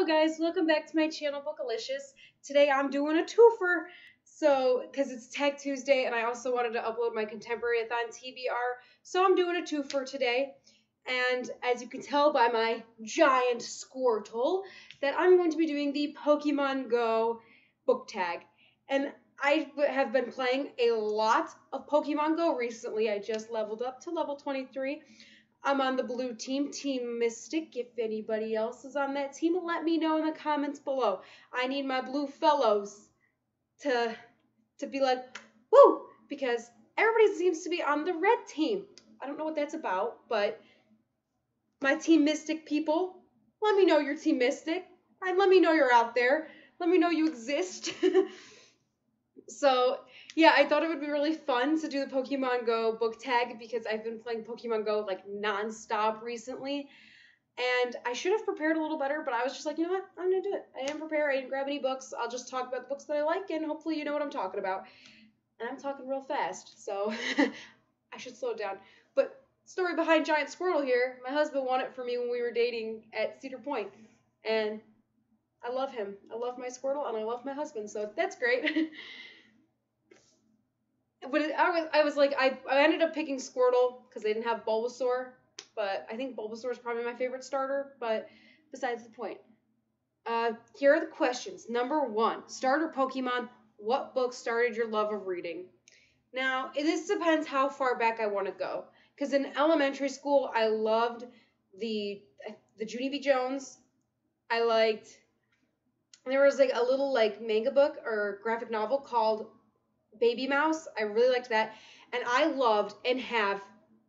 Hello guys, welcome back to my channel, Bookalicious. Today I'm doing a twofer, because it's Tech Tuesday and I also wanted to upload my Contemporary-a-thon TBR, so I'm doing a twofer today. And as you can tell by my giant Squirtle, that I'm going to be doing the Pokemon Go book tag. And I have been playing a lot of Pokemon Go recently. I just leveled up to level 23. I'm on the blue team, Team Mystic. If anybody else is on that team, let me know in the comments below. I need my blue fellows to be like, woo, because everybody seems to be on the red team. I don't know what that's about, but my Team Mystic people, let me know you're Team Mystic. And let me know you're out there. Let me know you exist. So, yeah, I thought it would be really fun to do the Pokemon Go book tag because I've been playing Pokemon Go like nonstop recently. And I should have prepared a little better, but I was just like, you know what? I'm going to do it. I didn't prepare. I didn't grab any books. I'll just talk about the books that I like, and hopefully you know what I'm talking about. And I'm talking real fast, so I should slow down. But story behind Giant Squirtle here, my husband won it for me when we were dating at Cedar Point. And I love him. I love my Squirtle, and I love my husband, so that's great. But I ended up picking Squirtle because they didn't have Bulbasaur, but I think Bulbasaur is probably my favorite starter, but besides the point. Here are the questions. Number one, starter Pokemon, what book started your love of reading? Now, this depends how far back I want to go, because in elementary school, I loved the Junie B. Jones. I liked, there was like a little like manga book or graphic novel called Baby Mouse. I really liked that. And I loved and have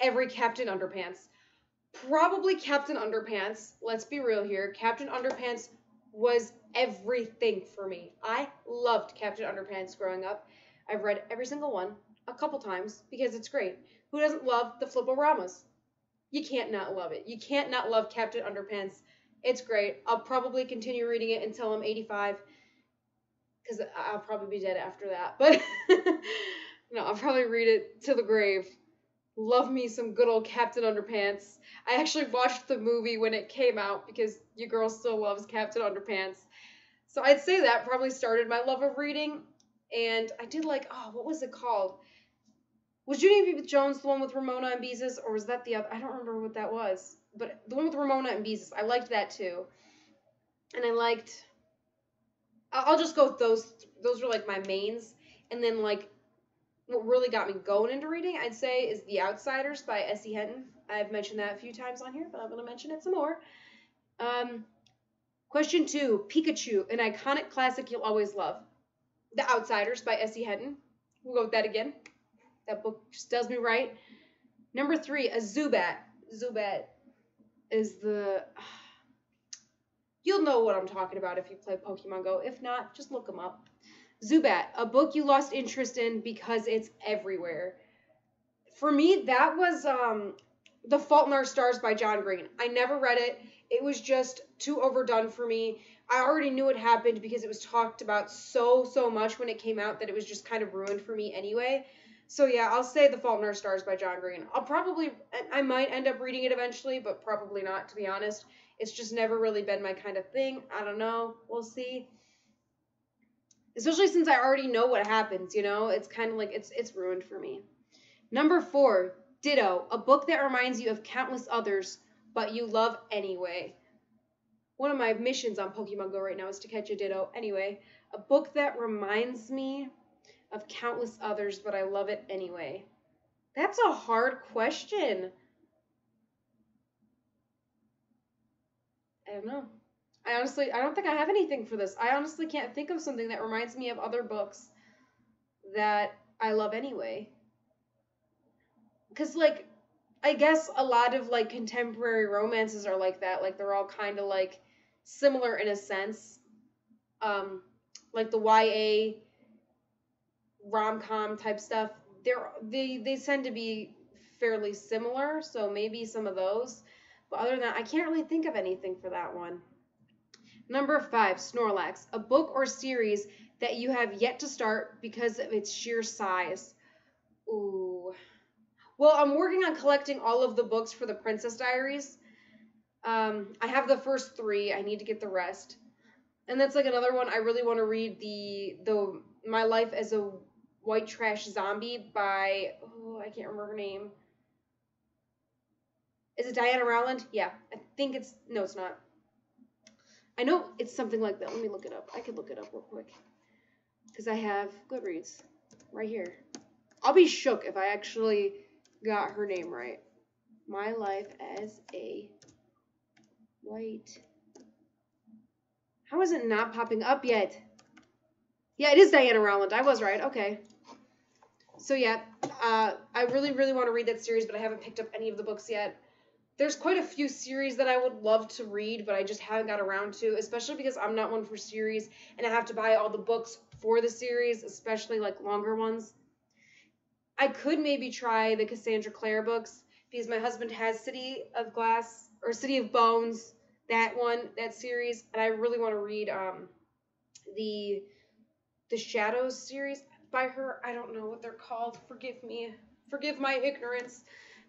every Captain Underpants. Probably Captain Underpants. Let's be real here. Captain Underpants was everything for me. I loved Captain Underpants growing up. I've read every single one a couple times because it's great. Who doesn't love the Flip-O-Ramas? You can't not love it. You can't not love Captain Underpants. It's great. I'll probably continue reading it until I'm 85. Because I'll probably be dead after that. But, no, I'll probably read it to the grave. Love me some good old Captain Underpants. I actually watched the movie when it came out because your girl still loves Captain Underpants. So I'd say that probably started my love of reading. And I did like, oh, what was it called? Was Junie B. Jones the one with Ramona and Beezus? Or was that the other? I don't remember what that was. But the one with Ramona and Beezus, I liked that too. And I liked, I'll just go with those. Those were like my mains. And then like what really got me going into reading, I'd say, is The Outsiders by S.E. Hinton. I've mentioned that a few times on here, but I'm going to mention it some more. Question two, Pikachu, an iconic classic you'll always love. The Outsiders by S.E. Hinton. We'll go with that again. That book just does me right. Number three, a Zubat. Zubat is the... You'll know what I'm talking about if you play Pokemon Go. If not, just look them up. Zubat, a book you lost interest in because it's everywhere. For me, that was The Fault in Our Stars by John Green. I never read it. It was just too overdone for me. I already knew it happened because it was talked about so much when it came out that it was just kind of ruined for me anyway. So yeah, I'll say The Fault in Our Stars by John Green. I might end up reading it eventually, but probably not, to be honest. It's just never really been my kind of thing. I don't know. We'll see. Especially since I already know what happens, you know? It's kind of like, it's ruined for me. Number four, Ditto, a book that reminds you of countless others, but you love anyway. One of my missions on Pokemon Go right now is to catch a Ditto. Anyway, a book that reminds me of countless others, but I love it anyway. That's a hard question. I don't know. I don't think I have anything for this. I honestly can't think of something that reminds me of other books that I love anyway. Because, like, I guess a lot of, like, contemporary romances are like that. Like, they're all kind of, like, similar in a sense. Like, the YA rom-com type stuff, they tend to be fairly similar, so maybe some of those. But other than that, I can't really think of anything for that one. Number five, Snorlax, a book or series that you have yet to start because of its sheer size. Ooh. Well, I'm working on collecting all of the books for the Princess Diaries. I have the first three. I need to get the rest. And that's like another one. I really want to read the My Life as a White Trash Zombie by, oh, I can't remember her name. Is it Diana Rowland? Yeah. I think it's, no, it's not. I know it's something like that. Let me look it up. I could look it up real quick. Because I have Goodreads right here. I'll be shook if I actually got her name right. My Life as a White. How is it not popping up yet? Yeah, it is Diana Rowland. I was right. Okay. So, yeah, I really, really want to read that series, but I haven't picked up any of the books yet. There's quite a few series that I would love to read, but I just haven't got around to, especially because I'm not one for series, and I have to buy all the books for the series, especially, like, longer ones. I could maybe try the Cassandra Clare books, because my husband has City of Glass, or City of Bones, that one, that series, and I really want to read the Shadows series by her. I don't know what they're called. Forgive me. Forgive my ignorance.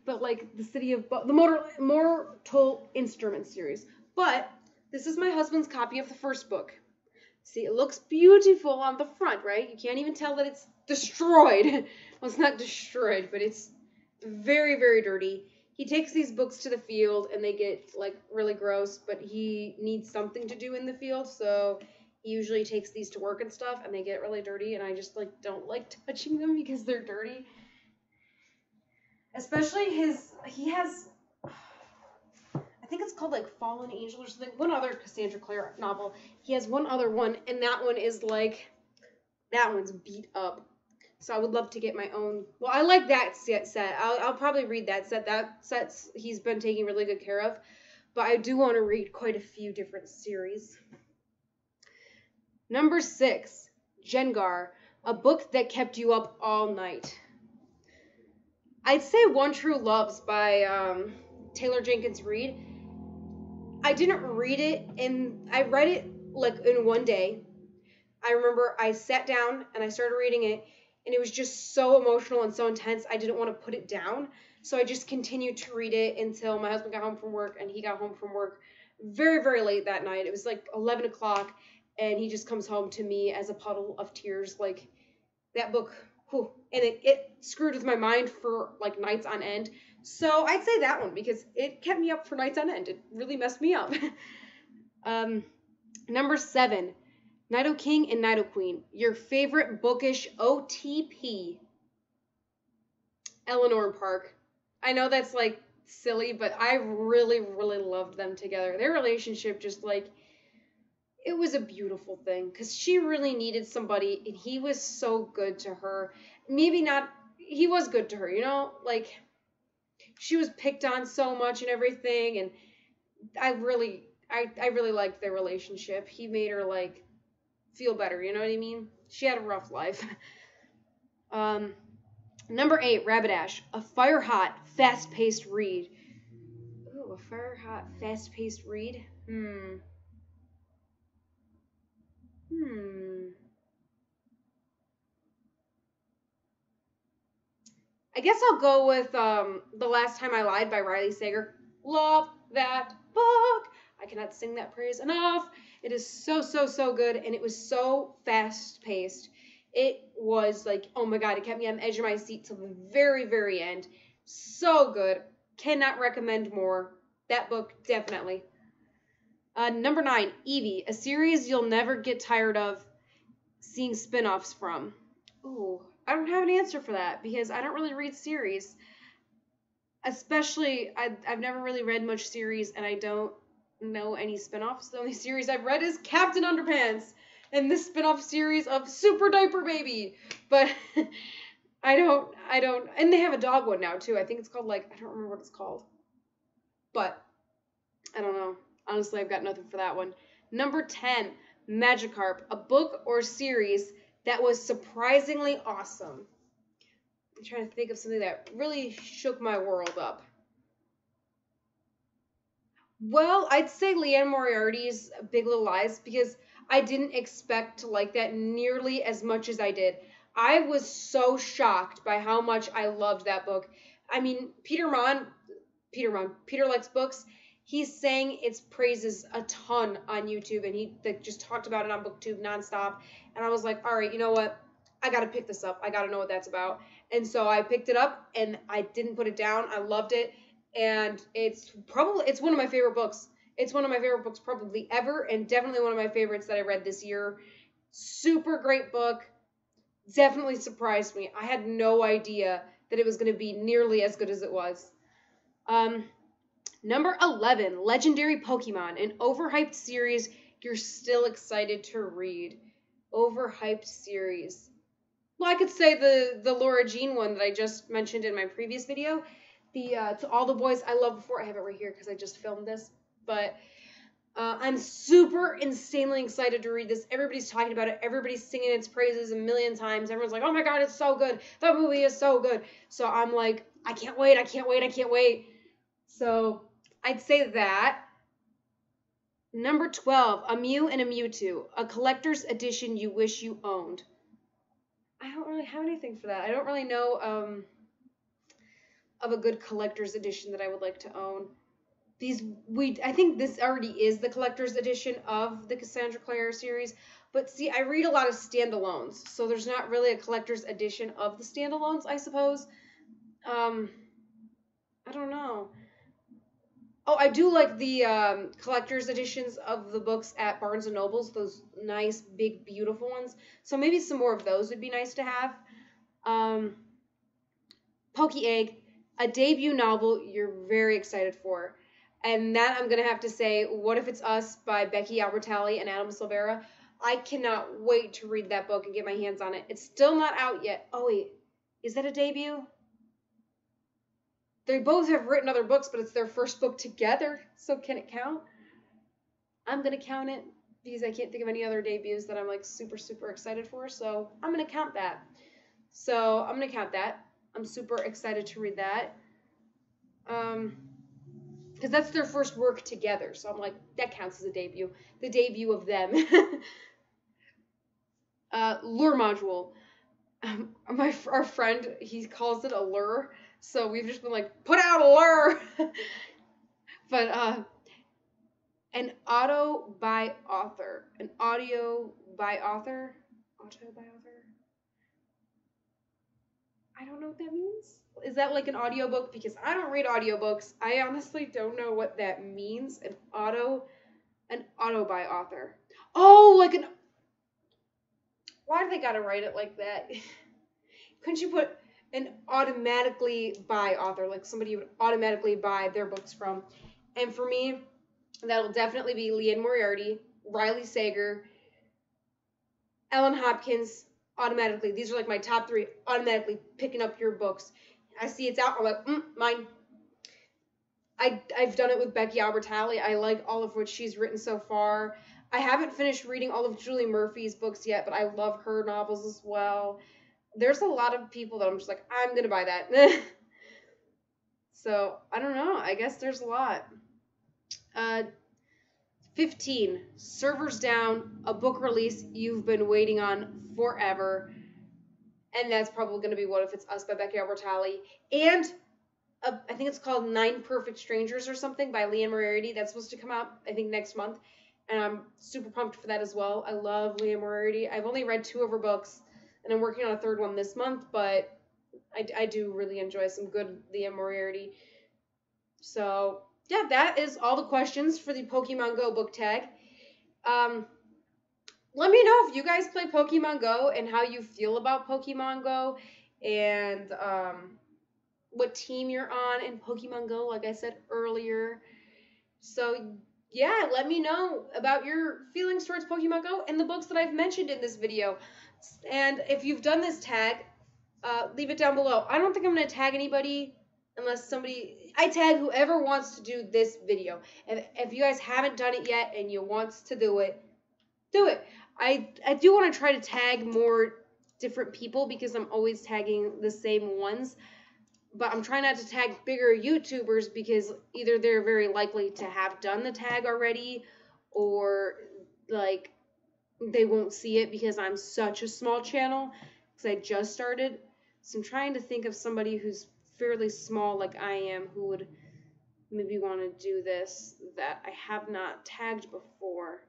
But, like, the City of... the Mortal Instruments series. But this is my husband's copy of the first book. See, it looks beautiful on the front, right? You can't even tell that it's destroyed. Well, it's not destroyed, but it's very, very dirty. He takes these books to the field, and they get, like, really gross, but he needs something to do in the field, so he usually takes these to work and stuff, and they get really dirty, and I just, like, don't like touching them because they're dirty. Especially he has, I think it's called like Fallen Angel or something, one other Cassandra Clare novel. He has one other one, and that one is like, that one's beat up. So I would love to get my own, well, I like that set. I'll probably read that set. That set he's been taking really good care of, but I do want to read quite a few different series. Number 6, Gengar, a book that kept you up all night. I'd say One True Loves by Taylor Jenkins Reid. I didn't read it, and I read it like in one day. I remember I sat down and I started reading it, and it was just so emotional and so intense. I didn't want to put it down, so I just continued to read it until my husband got home from work, and he got home from work very, very late that night. It was like 11 o'clock, and he just comes home to me as a puddle of tears. Like, that book... Whew. And it screwed with my mind for, like, nights on end. So I'd say that one because it kept me up for nights on end. It really messed me up. Number 7, Nido King and Nido Queen, your favorite bookish OTP, Eleanor and Park. I know that's, like, silly, but I really, really loved them together. Their relationship just, like... It was a beautiful thing because she really needed somebody, and he was so good to her. Maybe not, he was good to her, you know? Like, she was picked on so much and everything, and I really liked their relationship. He made her, like, feel better, you know what I mean? She had a rough life. Number 8, Rapidash, a fire-hot, fast-paced read. Ooh, a fire-hot, fast-paced read? I guess I'll go with The Last Time I Lied by Riley Sager. Love that book. I cannot sing that praise enough. It is so, so, so good, and it was so fast-paced. It was like, oh my God, it kept me on the edge of my seat till the very, very end. So good. Cannot recommend more. That book, definitely. Number 9, Eevee, a series you'll never get tired of seeing spinoffs from. Ooh, I don't have an answer for that because I don't really read series. Especially, I've never really read much series, and I don't know any spinoffs. The only series I've read is Captain Underpants and this spinoff series of Super Diaper Baby. But I don't, and they have a dog one now too. I think it's called like, I don't remember what it's called. But I don't know. Honestly, I've got nothing for that one. Number 10, Magikarp, a book or series that was surprisingly awesome. I'm trying to think of something that really shook my world up. Well, I'd say Liane Moriarty's Big Little Lies because I didn't expect to like that nearly as much as I did. I was so shocked by how much I loved that book. I mean, Peter Mon, Peter Likes Books, He's sang its praises a ton on YouTube, and he just talked about it on BookTube nonstop. And I was like, all right, you know what? I got to pick this up. I got to know what that's about. And so I picked it up, and I didn't put it down. I loved it. And it's one of my favorite books. It's one of my favorite books probably ever, and definitely one of my favorites that I read this year. Super great book. Definitely surprised me. I had no idea that it was going to be nearly as good as it was. Number 11, Legendary Pokemon, an overhyped series you're still excited to read. Overhyped series. Well, I could say the Laura Jean one that I just mentioned in my previous video. The To All the Boys I Loved Before. I have it right here because I just filmed this. But I'm super insanely excited to read this. Everybody's talking about it. Everybody's singing its praises a million times. Everyone's like, oh my God, it's so good. That movie is so good. So I'm like, I can't wait. I can't wait. I can't wait. So I'd say that. Number 12, A Mew and a Mewtwo, a collector's edition you wish you owned. I don't really have anything for that. I don't really know of a good collector's edition that I would like to own. I think this already is the collector's edition of the Cassandra Clare series, but see, I read a lot of standalones, so there's not really a collector's edition of the standalones, I suppose. I don't know. Oh, I do like the collector's editions of the books at Barnes & Noble's, those nice, big, beautiful ones. So maybe some more of those would be nice to have. Pokey Egg, a debut novel you're very excited for. And that I'm going to have to say, What If It's Us by Becky Albertalli and Adam Silvera. I cannot wait to read that book and get my hands on it. It's still not out yet. Oh, wait. Is that a debut? They both have written other books, but it's their first book together. So can it count? I'm going to count it because I can't think of any other debuts that I'm like super, super excited for. So I'm going to count that. I'm super excited to read that. Because that's their first work together. So I'm like, that counts as a debut. The debut of them. Lure Module. Our friend, he calls it a lure. So we've just been like, put out a lure. But an auto by author. An audio by author. Auto by author. I don't know what that means. Is that like an audiobook? Because I don't read audiobooks. I honestly don't know what that means. An auto by author. Oh, like an... Why do they gotta write it like that? Couldn't you put an automatically by author, like somebody you would automatically buy their books from? And for me, that'll definitely be Liane Moriarty, Riley Sager, Ellen Hopkins. Automatically, these are like my top three. Automatically picking up your books. I see it's out. I'm like, mine. I've done it with Becky Albertalli. I like all of what she's written so far. I haven't finished reading all of Julie Murphy's books yet, but I love her novels as well. There's a lot of people that I'm just like, I'm gonna buy that. So I don't know. I guess there's a lot. 15, Servers Down, a book release you've been waiting on forever. And that's probably going to be What If It's Us by Becky Albertalli. And I think it's called 9 Perfect Strangers or something by Liane Moriarty. That's supposed to come out, I think, next month. And I'm super pumped for that as well. I love Liane Moriarty. I've only read 2 of her books, and I'm working on a 3rd one this month. But I do really enjoy some good Liane Moriarty. So... yeah, that is all the questions for the Pokemon Go book tag. Let me know if you guys play Pokemon Go and how you feel about Pokemon Go and what team you're on in Pokemon Go, like I said earlier. So, yeah, let me know about your feelings towards Pokemon Go and the books that I've mentioned in this video. And if you've done this tag, leave it down below. I don't think I'm going to tag anybody unless somebody... I tag whoever wants to do this video. If you guys haven't done it yet and you want to do it, do it. I do want to try to tag more different people because I'm always tagging the same ones. But I'm trying not to tag bigger YouTubers because either they're very likely to have done the tag already or, like, they won't see it because I'm such a small channel because I just started. So I'm trying to think of somebody who's fairly small like I am who would maybe want to do this that I have not tagged before.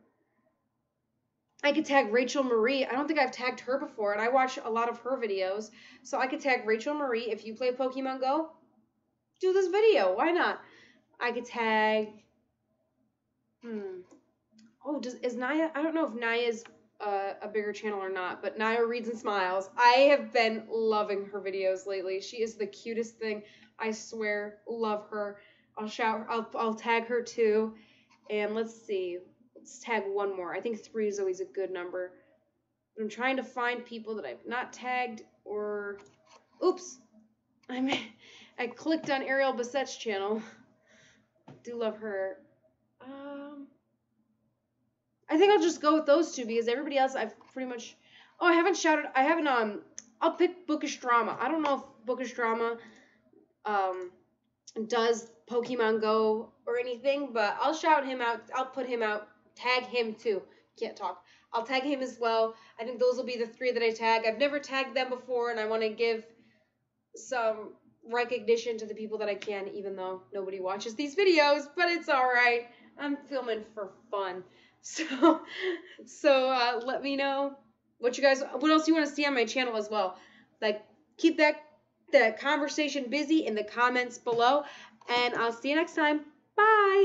I could tag Rachel Marie. I don't think I've tagged her before, and I watch a lot of her videos. So I could tag Rachel Marie. If you play Pokemon Go, do this video. Why not? I could tag... Oh, is Naya... I don't know if Naya's a bigger channel or not, but Naya Reads and Smiles. I have been loving her videos lately. She is the cutest thing. I swear, love her. I'll tag her too. And let's see. Let's tag one more. I think 3 is always a good number. I'm trying to find people that I've not tagged or... Oops! I clicked on Ariel Bassett's channel. I do love her. I think I'll just go with those two because everybody else I've pretty much... Oh, I haven't shouted... I haven't... I'll pick Bookish Drama. I don't know if Bookish Drama does Pokemon Go or anything, but I'll shout him out. I'll put him out. Tag him too. Can't talk. I'll tag him as well. I think those will be the 3 that I tag. I've never tagged them before, and I want to give some recognition to the people that I can, even though nobody watches these videos, but it's all right. I'm filming for fun. So let me know what else you want to see on my channel as well. Like, keep that conversation busy in the comments below, and I'll see you next time. Bye.